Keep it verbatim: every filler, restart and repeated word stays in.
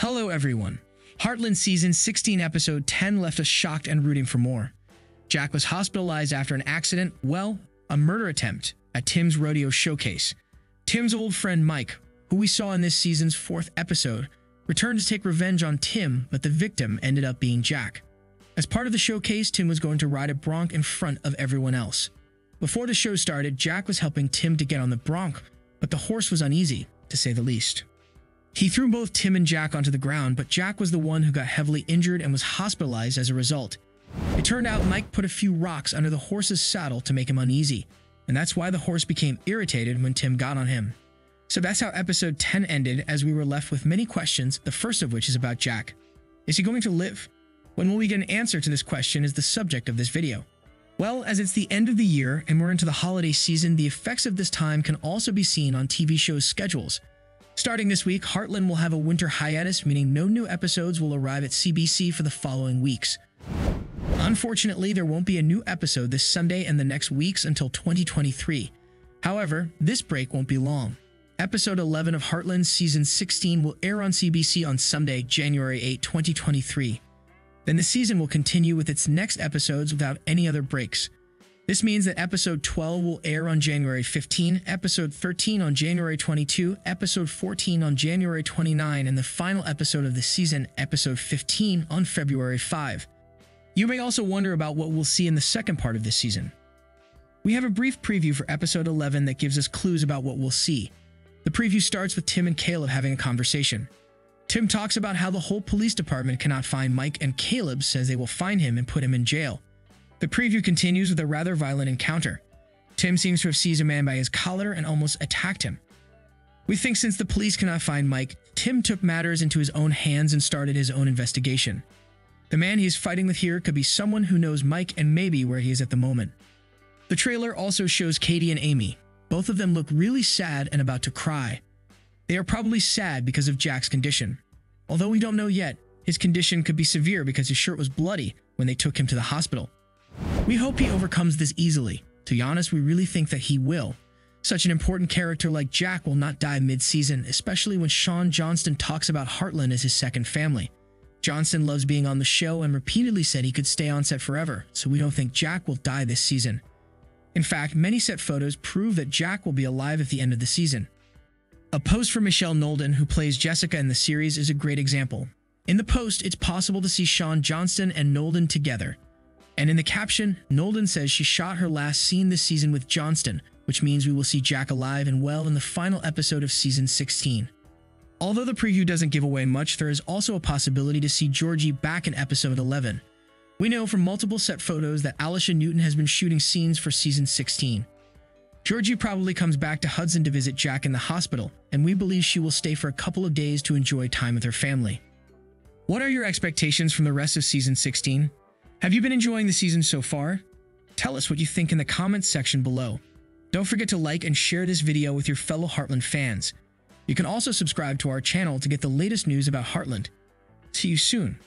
Hello everyone. Heartland Season sixteen Episode ten left us shocked and rooting for more. Jack was hospitalized after an accident, well, a murder attempt at Tim's rodeo showcase. Tim's old friend Mike, who we saw in this season's fourth episode, returned to take revenge on Tim, but the victim ended up being Jack. As part of the showcase, Tim was going to ride a bronc in front of everyone else. Before the show started, Jack was helping Tim to get on the bronc, but the horse was uneasy, to say the least. He threw both Tim and Jack onto the ground, but Jack was the one who got heavily injured and was hospitalized as a result. It turned out Mike put a few rocks under the horse's saddle to make him uneasy, and that's why the horse became irritated when Tim got on him. So that's how episode ten ended, as we were left with many questions, the first of which is about Jack. Is he going to live? When will we get an answer to this question is the subject of this video. Well, as it's the end of the year and we're into the holiday season, the effects of this time can also be seen on T V shows' schedules. Starting this week, Heartland will have a winter hiatus, meaning no new episodes will arrive at C B C for the following weeks. Unfortunately, there won't be a new episode this Sunday and the next weeks until twenty twenty-three. However, this break won't be long. Episode eleven of Heartland Season sixteen will air on C B C on Sunday, January eighth, twenty twenty-three. Then the season will continue with its next episodes without any other breaks. This means that episode twelve will air on January fifteenth, episode thirteen on January twenty-second, episode fourteen on January twenty-ninth, and the final episode of the season, episode fifteen, on February fifth. You may also wonder about what we'll see in the second part of this season. We have a brief preview for episode eleven that gives us clues about what we'll see. The preview starts with Tim and Caleb having a conversation. Tim talks about how the whole police department cannot find Mike, and Caleb says they will find him and put him in jail. The preview continues with a rather violent encounter. Tim seems to have seized a man by his collar and almost attacked him. We think since the police cannot find Mike, Tim took matters into his own hands and started his own investigation. The man he is fighting with here could be someone who knows Mike and maybe where he is at the moment. The trailer also shows Katie and Amy. Both of them look really sad and about to cry. They are probably sad because of Jack's condition. Although we don't know yet, his condition could be severe because his shirt was bloody when they took him to the hospital. We hope he overcomes this easily. To be honest, we really think that he will. Such an important character like Jack will not die mid-season, especially when Shaun Johnston talks about Heartland as his second family. Johnston loves being on the show and repeatedly said he could stay on set forever, so we don't think Jack will die this season. In fact, many set photos prove that Jack will be alive at the end of the season. A post from Michelle Nolden, who plays Jessica in the series, is a great example. In the post, it's possible to see Shaun Johnston and Nolden together. And in the caption, Nolden says she shot her last scene this season with Johnston, which means we will see Jack alive and well in the final episode of Season sixteen. Although the preview doesn't give away much, there is also a possibility to see Georgie back in Episode eleven. We know from multiple set photos that Alicia Newton has been shooting scenes for Season sixteen. Georgie probably comes back to Hudson to visit Jack in the hospital, and we believe she will stay for a couple of days to enjoy time with her family. What are your expectations from the rest of Season sixteen? Have you been enjoying the season so far? Tell us what you think in the comments section below. Don't forget to like and share this video with your fellow Heartland fans. You can also subscribe to our channel to get the latest news about Heartland. See you soon.